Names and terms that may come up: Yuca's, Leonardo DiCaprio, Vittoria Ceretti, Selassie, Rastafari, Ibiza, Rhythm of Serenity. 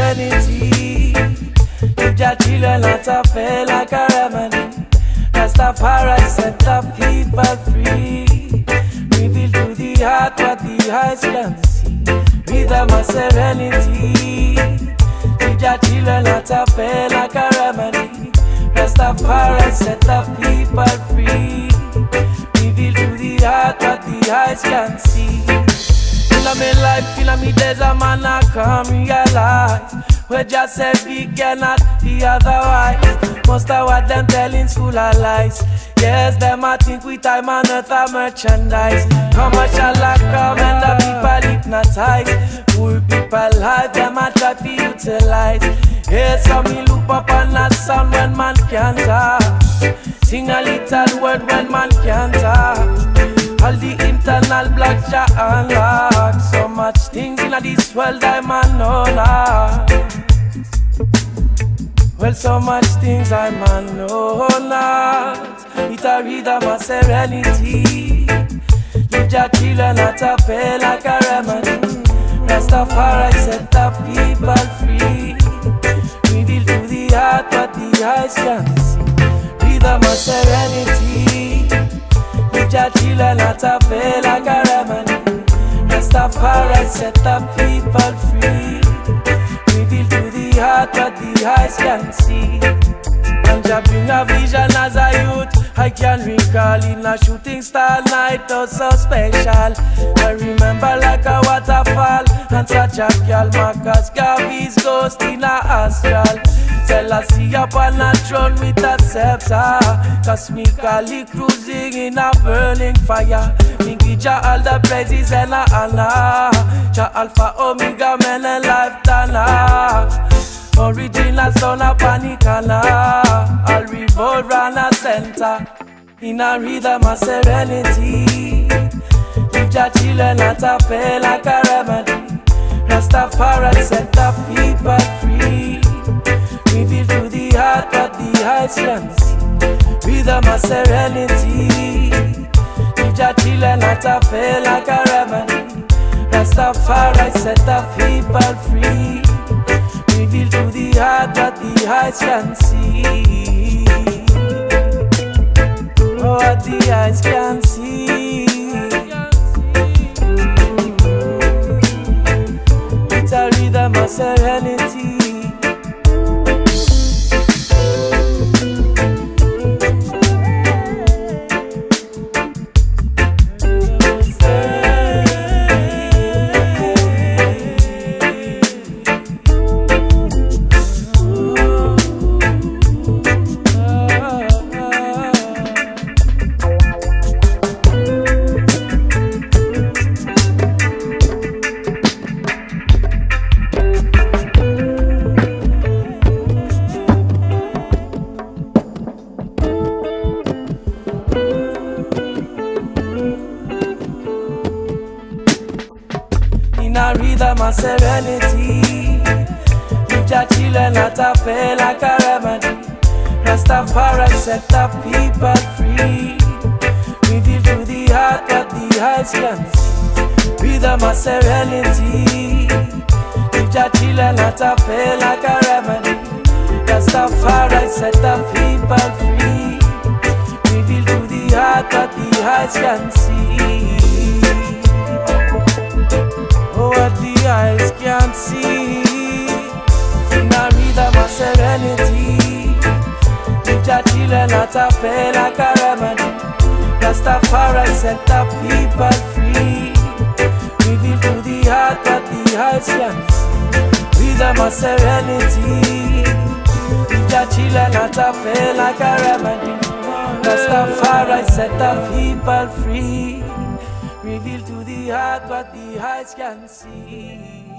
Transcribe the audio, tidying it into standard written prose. serenity. Give your children lots of faith like a remedy. Rastafari set the people free. Reveal to the heart what the eyes can see. Rhythm of serenity. Give your children lots of faith like a remedy. Rastafari set the people free. Reveal to the heart what the eyes can see. Inna me life, inna me days, a man a come realize we just said we cannot be otherwise. Most of what them telling school are lies. Yes, them a think we time and earth a merchandise. Commercial a come and the people hypnotize. Poor people life, them a try to utilize. Yes, some me look up and a sound when man can't talk. Sing a little word when man can't talk. All the internal black jack and lock. So much things in this world I man no lack. Well, so much things I man no lack. It's a rhythm of serenity. Leave your children at a pay like a remedy. Rastafari set the people free. Reveal to the heart what the eyes can see. Rhythm of serenity. Jachila nata vela karamani. Rastafari set the people free. Reveal to the heart what the eyes can see. Ganja bring a vision as a youth. I can recall in a shooting star night, oh so special. I remember like a waterfall and such a girl. Marcus Garvey's ghost in a astral. Selassie upon a throne with a scepter. Cosmically cruising in a burning fire. Me give Jah all the praises and a honor. Jah Alpha Omega, man and life dana. Original son of Panicana. I'll revolve round a center. In a rhythm of serenity. Leave Jah children at a pay like a remedy. Rastafari set the people free. Reveal to the heart what the eyes can see. Rhythm of serenity. Leave your children not a fail like a remedy. Rastafari set the people free. Reveal to the heart what the eyes can see. Oh, what the eyes can see. It's a rhythm of serenity. Rhythm of serenity. Leave your children at a pay like a remedy. Rastafari set the people free. Reveal to the heart what the eyes can see. Rhythm of serenity. Leave your children at a pay like a remedy. Rastafari set the people free. Reveal to the heart what the eyes can see. What the eyes can't see. In a rhythm of serenity. Leave your children at a pay like a remedy. Rastafari set the people free. Reveal to the heart what the eyes can't see. Rhythm of serenity. Leave your children at a pay like a remedy. Rastafari set the people free. Reveal to the heart what the eyes can see.